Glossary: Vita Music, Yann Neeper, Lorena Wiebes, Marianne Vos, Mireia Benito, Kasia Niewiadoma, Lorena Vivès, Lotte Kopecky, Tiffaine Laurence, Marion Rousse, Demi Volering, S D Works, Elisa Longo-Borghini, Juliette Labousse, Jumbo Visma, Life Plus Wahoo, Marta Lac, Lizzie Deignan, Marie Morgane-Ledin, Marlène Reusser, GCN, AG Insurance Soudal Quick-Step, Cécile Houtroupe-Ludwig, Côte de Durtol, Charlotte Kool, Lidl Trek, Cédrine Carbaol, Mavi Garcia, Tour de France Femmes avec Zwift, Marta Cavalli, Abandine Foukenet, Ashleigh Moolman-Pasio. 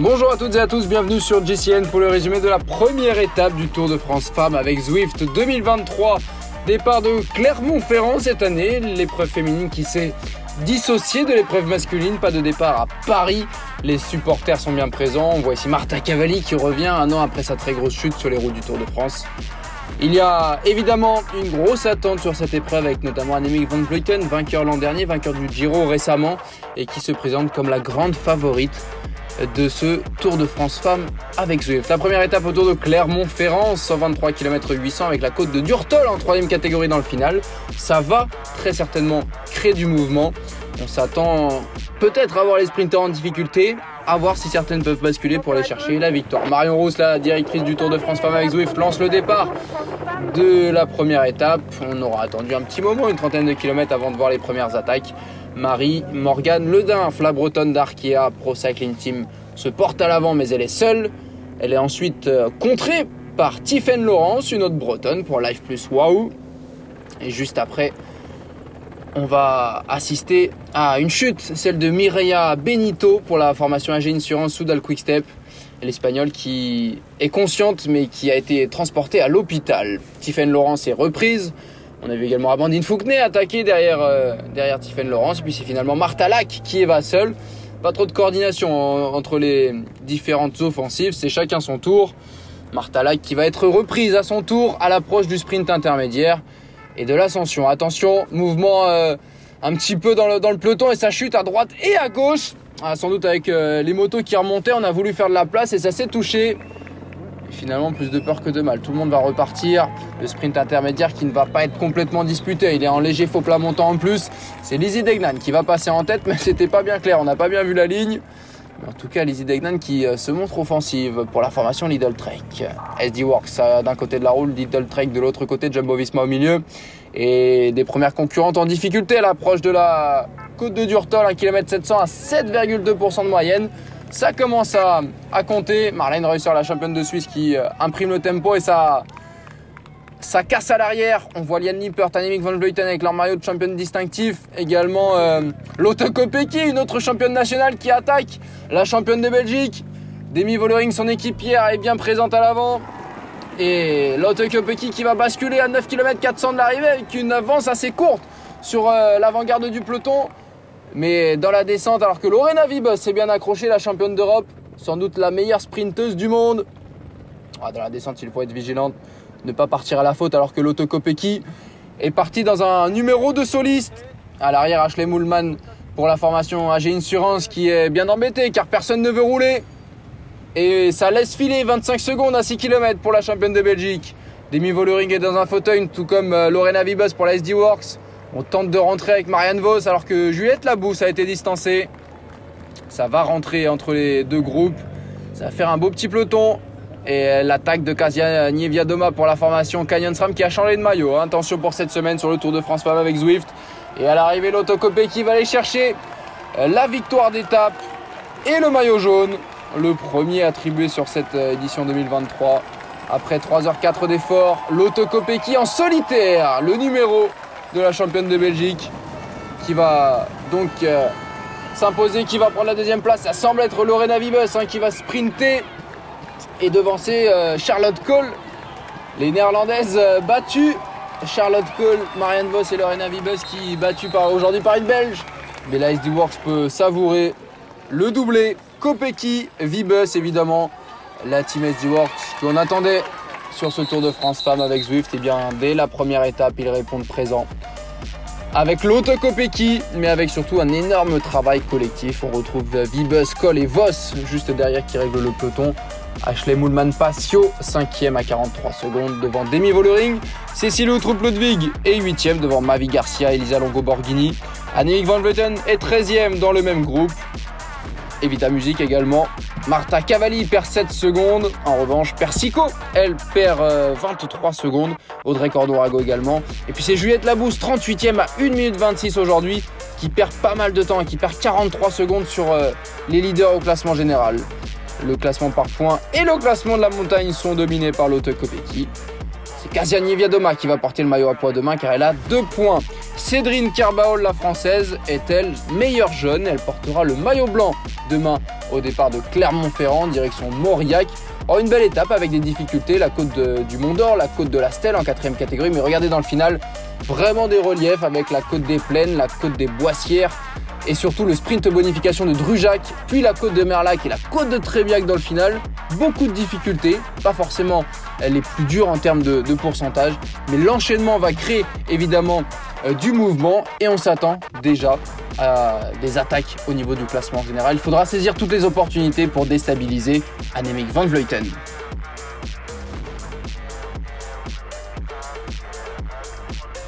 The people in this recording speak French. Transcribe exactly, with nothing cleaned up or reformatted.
Bonjour à toutes et à tous, bienvenue sur G C N pour le résumé de la première étape du Tour de France Femmes avec Zwift deux mille vingt-trois. Départ de Clermont-Ferrand cette année, l'épreuve féminine qui s'est dissociée de l'épreuve masculine, pas de départ à Paris. Les supporters sont bien présents, on voit ici Marta Cavalli qui revient un an après sa très grosse chute sur les routes du Tour de France. Il y a évidemment une grosse attente sur cette épreuve avec notamment Annemiek van Vleuten, vainqueur l'an dernier, vainqueur du Giro récemment et qui se présente comme la grande favorite de ce Tour de France Femmes avec Zwift. La première étape autour de Clermont-Ferrand, cent vingt-trois kilomètres huit cents avec la côte de Durtol en troisième catégorie dans le final. Ça va très certainement créer du mouvement. On s'attend peut-être à voir les sprinteurs en difficulté, à voir si certaines peuvent basculer pour aller chercher la victoire. Marion Rousse, la directrice du Tour de France Femmes avec Zwift, lance le départ de la première étape. On aura attendu un petit moment, une trentaine de kilomètres avant de voir les premières attaques. Marie Morgane-Ledin, la bretonne d'Arkea Pro Cycling Team, se porte à l'avant mais elle est seule. Elle est ensuite contrée par Tiffaine Laurence, une autre bretonne pour Life Plus Wahoo. Et juste après, on va assister à une chute, celle de Mireia Benito pour la formation A G Insurance Soudal Quick-Step. L'Espagnole qui est consciente mais qui a été transportée à l'hôpital. Tiffaine Laurence est reprise. On a vu également Abandine Foukenet attaquer derrière, euh, derrière Tiffaine Laurence. Et puis c'est finalement Marta Lac qui va seule. Pas trop de coordination en, entre les différentes offensives. C'est chacun son tour. Marta Lac qui va être reprise à son tour à l'approche du sprint intermédiaire et de l'ascension. Attention, mouvement euh, un petit peu dans le, dans le peloton et ça chute à droite et à gauche. Ah, sans doute avec euh, les motos qui remontaient, on a voulu faire de la place et ça s'est touché. Finalement, plus de peur que de mal. Tout le monde va repartir. Le sprint intermédiaire qui ne va pas être complètement disputé. Il est en léger faux plat montant en plus. C'est Lizzie Deignan qui va passer en tête, mais c'était pas bien clair. On n'a pas bien vu la ligne. Mais en tout cas, Lizzie Deignan qui se montre offensive pour la formation Lidl Trek. S D Works d'un côté de la roule, Lidl Trek de l'autre côté, Jumbo Visma au milieu. Et des premières concurrentes en difficulté à l'approche de la côte de Durtol, un kilomètre sept cents à sept virgule deux pour cent de moyenne. Ça commence à, à compter. Marlène Reusser, la championne de Suisse, qui euh, imprime le tempo et ça, ça casse à l'arrière. On voit Yann Neeper, Annemiek van Vleuten avec leur maillot de championne distinctif. Également euh, Lotte Kopecky, une autre championne nationale qui attaque. La championne de Belgique, Demi Volering, son équipière, est bien présente à l'avant. Et Lotte Kopecky qui va basculer à neuf kilomètres quatre cents de l'arrivée avec une avance assez courte sur euh, l'avant-garde du peloton. Mais dans la descente, alors que Lorena Vivès s'est bien accrochée, la championne d'Europe, sans doute la meilleure sprinteuse du monde. Ah, dans la descente, il faut être vigilante, ne pas partir à la faute, alors que Lotte Kopecky est partie dans un numéro de soliste. À l'arrière, Ashleigh Moolman pour la formation A G Insurance qui est bien embêtée car personne ne veut rouler. Et ça laisse filer vingt-cinq secondes à six kilomètres pour la championne de Belgique. Demi Volering est dans un fauteuil, tout comme Lorena Wiebes pour la S D Works. On tente de rentrer avec Marianne Vos alors que Juliette Labousse a été distancée. Ça va rentrer entre les deux groupes. Ça va faire un beau petit peloton. Et l'attaque de Kasia Niewiadoma pour la formation Canyon-S R A M qui a changé de maillot. Attention pour cette semaine sur le Tour de France Femmes avec Zwift. Et à l'arrivée, Lotte Kopecky va aller chercher la victoire d'étape et le maillot jaune. Le premier attribué sur cette édition deux mille vingt-trois. Après trois heures quatre d'effort, Lotte Kopecky en solitaire. Le numéro de la championne de Belgique qui va donc euh, s'imposer, qui va prendre la deuxième place. Ça semble être Lorena Wiebes hein, qui va sprinter et devancer euh, Charlotte Kool. Les Néerlandaises euh, battues. Charlotte Kool, Marianne Vos et Lorena Wiebes qui battues aujourd'hui par une Belge. Mais la S D Works peut savourer le doublé. Kopecky, Wiebes évidemment. La team S D Works qu'on attendait sur ce Tour de France Femmes avec Zwift, et bien dès la première étape, ils répondent présents avec Lotte Kopecky, mais avec surtout un énorme travail collectif. On retrouve Wiebes, Kool et Vos juste derrière qui règle le peloton. Ashleigh Moolman-Pasio, cinquième à quarante-trois secondes devant Demi Volering. Cécile Houtroupe-Ludwig est huitième devant Mavi Garcia et Elisa Longo-Borghini. Annemiek van Vleuten est treizième dans le même groupe. Et Vita Music également. Marta Cavalli perd sept secondes. En revanche, Persico, elle perd euh, vingt-trois secondes. Audrey Cordorago également. Et puis c'est Juliette Labousse, trente-huitième à une minute vingt-six aujourd'hui, qui perd pas mal de temps et qui perd quarante-trois secondes sur euh, les leaders au classement général. Le classement par points et le classement de la montagne sont dominés par Lotte Kopecky. C'est Kasia Niewiadoma qui va porter le maillot à poids demain car elle a deux points. Cédrine Carbaol, la française, est elle meilleure jeune. Elle portera le maillot blanc demain au départ de Clermont-Ferrand, direction Mauriac. Or, une belle étape avec des difficultés, la côte de, du Mont d'Or, la côte de la Stèle en quatrième catégorie. Mais regardez dans le final, vraiment des reliefs avec la côte des Plaines, la côte des Boissières et surtout le sprint bonification de Drujac, puis la côte de Merlac et la côte de Trébiac dans le final. Beaucoup de difficultés, pas forcément les plus dures en termes de, de pourcentage, mais l'enchaînement va créer évidemment euh, du mouvement et on s'attend déjà à des attaques au niveau du classement général. Il faudra saisir toutes les opportunités pour déstabiliser Annemiek van Vleuten.